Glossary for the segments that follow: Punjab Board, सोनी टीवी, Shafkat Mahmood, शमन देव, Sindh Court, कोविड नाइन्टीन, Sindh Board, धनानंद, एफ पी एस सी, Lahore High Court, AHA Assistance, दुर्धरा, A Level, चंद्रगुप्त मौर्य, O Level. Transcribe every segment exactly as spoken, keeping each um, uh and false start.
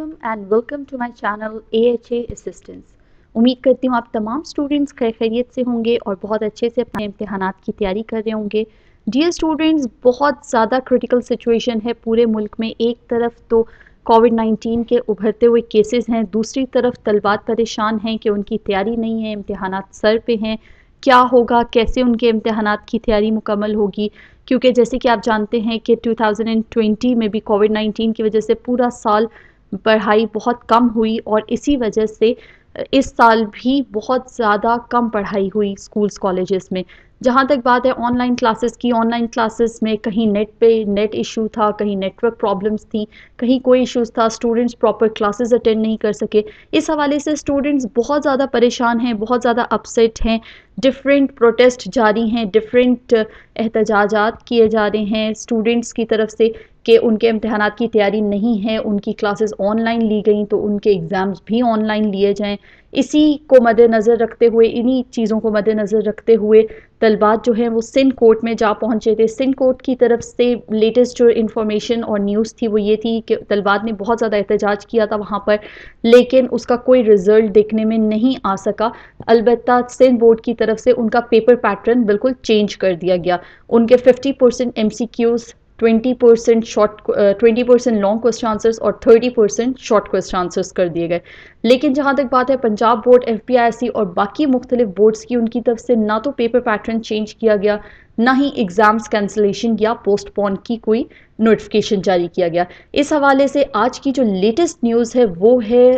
And welcome to my channel A H A assistance. उम्मीद करती हूँ आप तमाम स्टूडेंट्स खैरियत से होंगे और बहुत अच्छे से अपने इम्तहानात की तैयारी कर रहे होंगे। डियर स्टूडेंट्स, बहुत ज़्यादा क्रिटिकल सिचुएशन है पूरे मुल्क में। एक तरफ तो कोविड नाइन्टीन के उभरते हुए केसेस हैं, दूसरी तरफ तलबात परेशान हैं कि उनकी तैयारी नहीं है, इम्तहानात सर पे हैं, क्या होगा, कैसे उनके इम्तहानात की तैयारी मुकम्मल होगी। क्योंकि जैसे कि आप जानते हैं कि टू थाउजेंड ट्वेंटी में भी कोविड नाइन्टीन की वजह से पूरा साल पढ़ाई बहुत कम हुई और इसी वजह से इस साल भी बहुत ज़्यादा कम पढ़ाई हुई स्कूल्स कॉलेजेस में। जहाँ तक बात है ऑनलाइन क्लासेस की, ऑनलाइन क्लासेस में कहीं नेट पे नेट इशू था, कहीं नेटवर्क प्रॉब्लम्स थी, कहीं कोई इशूज़ था, स्टूडेंट्स प्रॉपर क्लासेस अटेंड नहीं कर सके। इस हवाले से स्टूडेंट्स बहुत ज़्यादा परेशान हैं, बहुत ज़्यादा अपसेट हैं। डिफरेंट प्रोटेस्ट जारी हैं, डिफरेंट एहतजाजात किए जा रहे हैं स्टूडेंट्स की तरफ से कि उनके इम्तहानात की तैयारी नहीं है, उनकी क्लासेस ऑनलाइन ली गई तो उनके एग्ज़ाम्स भी ऑनलाइन लिए जाएँ। इसी को मद्देनज़र रखते हुए, इन्हीं चीज़ों को मद्देनज़र रखते हुए तलबात जो हैं वो सिंध कोर्ट में जा पहुंचे थे। सिंध कोर्ट की तरफ से लेटेस्ट जो इन्फॉर्मेशन और न्यूज़ थी वो ये थी कि तलबात ने बहुत ज़्यादा एहतजाज किया था वहाँ पर, लेकिन उसका कोई रिज़ल्ट देखने में नहीं आ सका। अलबत्ता सिंध बोर्ड की तरफ से उनका पेपर पैटर्न बिल्कुल चेंज कर दिया गया। उनके fifty percent M C Qs, twenty percent short twenty percent long question answers और thirty percent short question answers कर दिए गए। लेकिन जहाँ तक बात है Punjab board, एफ पी एस सी और बाकी मुख्तलिफ बोर्ड्स की, उनकी तरफ से ना तो पेपर पैटर्न चेंज किया गया, ना ही एग्ज़ाम्स कैंसलेशन या पोस्टपोन की कोई नोटिफिकेशन जारी किया गया। इस हवाले से आज की जो लेटेस्ट न्यूज़ है वो है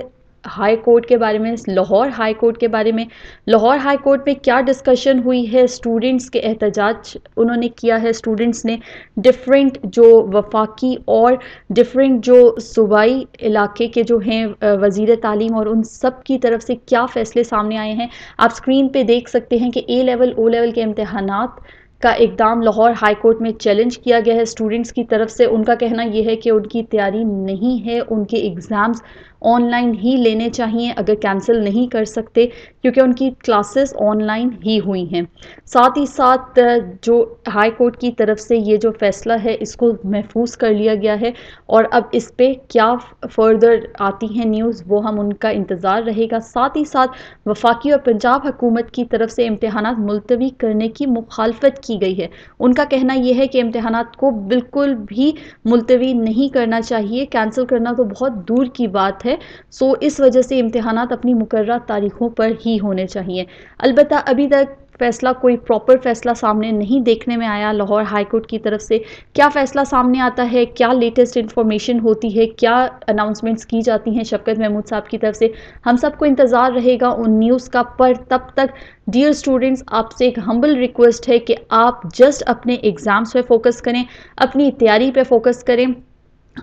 हाई कोर्ट के बारे में, लाहौर हाई कोर्ट के बारे में। लाहौर हाई कोर्ट में क्या डिस्कशन हुई है, स्टूडेंट्स के एहतजाज उन्होंने किया है। स्टूडेंट्स ने डिफरेंट जो वफाकी और डिफरेंट जो सूबाई इलाके के जो हैं वज़ीर तालीम और उन सब की तरफ से क्या फ़ैसले सामने आए हैं, आप स्क्रीन पे देख सकते हैं कि ए लेवल ओ लेवल के इम्तहानात का इक़दाम लाहौर हाई कोर्ट में चैलेंज किया गया है स्टूडेंट्स की तरफ से। उनका कहना यह है कि उनकी तैयारी नहीं है, उनके एग्ज़ाम्स ऑनलाइन ही लेने चाहिए अगर कैंसिल नहीं कर सकते, क्योंकि उनकी क्लासेस ऑनलाइन ही हुई हैं। साथ ही साथ जो हाई कोर्ट की तरफ से ये जो फ़ैसला है इसको महफूज कर लिया गया है और अब इस पर क्या फर्दर आती हैं न्यूज़ वो हम उनका इंतज़ार रहेगा। साथ ही साथ वफाकी और पंजाब हुकूमत की तरफ से इम्तहानात मुलतवी करने की मुखालफत की गई है। उनका कहना यह है कि इम्तहानात को बिल्कुल भी मुलतवी नहीं करना चाहिए, कैंसिल करना तो बहुत दूर की बात है। सो इस वजह से इम्तिहानात अपनी मुकर्रर तारीखों पर ही होने चाहिए। अलबत्ता अभी तक फैसला, कोई प्रॉपर फैसला सामने नहीं देखने में आया। लाहौर हाई कोर्ट की तरफ से क्या फ़ैसला सामने आता है, क्या लेटेस्ट इन्फॉर्मेशन होती है, क्या अनाउंसमेंट्स की जाती हैं शफकत महमूद साहब की तरफ से, हम सबको इंतज़ार रहेगा उन न्यूज़ का। पर तब तक डियर स्टूडेंट्स, आपसे एक हम्बल रिक्वेस्ट है कि आप जस्ट अपने एग्ज़ाम्स पर फोकस करें, अपनी तैयारी पर फोकस करें।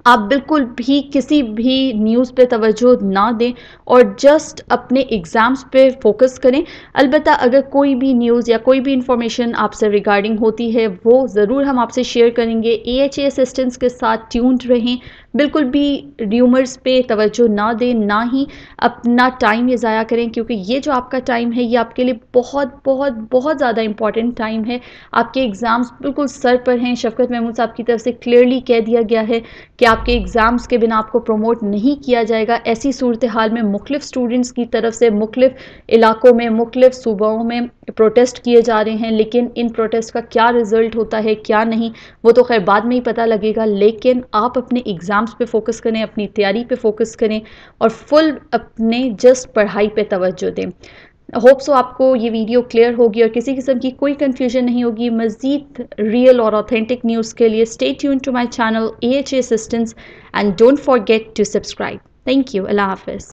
आप बिल्कुल भी किसी भी न्यूज़ पे तवज्जो ना दें और जस्ट अपने एग्ज़ाम्स पे फोकस करें। अलबत्ता अगर कोई भी न्यूज़ या कोई भी इंफॉर्मेशन आपसे रिगार्डिंग होती है वो ज़रूर हम आपसे शेयर करेंगे। ए एच ए असिस्टेंस के साथ ट्यून्ड रहें, बिल्कुल भी र्यूमर्स पे तवज्जो ना दें, ना ही अपना टाइम ये ज़ाया करें, क्योंकि ये जो आपका टाइम है ये आपके लिए बहुत बहुत बहुत ज़्यादा इंपॉर्टेंट टाइम है। आपके एग्ज़ाम्स बिल्कुल सर पर हैं। शफकत महमूद साहब की तरफ से क्लियरली कह दिया गया है कि आपके एग्ज़ाम्स के बिना आपको प्रमोट नहीं किया जाएगा। ऐसी सूरत हाल में मुख्तलिफ स्टूडेंट्स की तरफ से मुख्तलिफ इलाकों में, मुख्तलिफ सूबाओं में प्रोटेस्ट किए जा रहे हैं, लेकिन इन प्रोटेस्ट का क्या रिज़ल्ट होता है क्या नहीं वो तो खैर बाद में ही पता लगेगा। लेकिन आप अपने एग्ज़ाम्स पे फोकस करें, अपनी तैयारी पे फोकस करें और फुल अपने जस्ट पढ़ाई पे तवज्जो दें। होप सो आपको ये वीडियो क्लियर होगी और किसी किस्म की कोई कंफ्यूजन नहीं होगी। मज़ीद रियल और ऑथेंटिक न्यूज़ के लिए stay tuned to my channel A H A assistance and don't forget to subscribe. Thank you. अल्लाह हाफ़िज़।